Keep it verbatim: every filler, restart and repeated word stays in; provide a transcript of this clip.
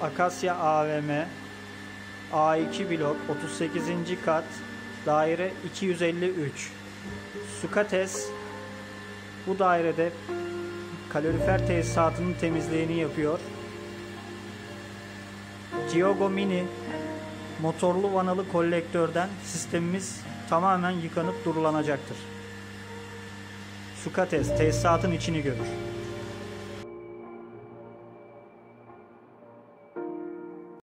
Akasya A V M A iki blok otuz sekizinci kat daire iki yüz elli üç Sukates bu dairede kalorifer tesisatının temizliğini yapıyor. Cigogo Mini motorlu vanalı kolektörden sistemimiz tamamen yıkanıp durulanacaktır. Sukates tesisatın içini görür.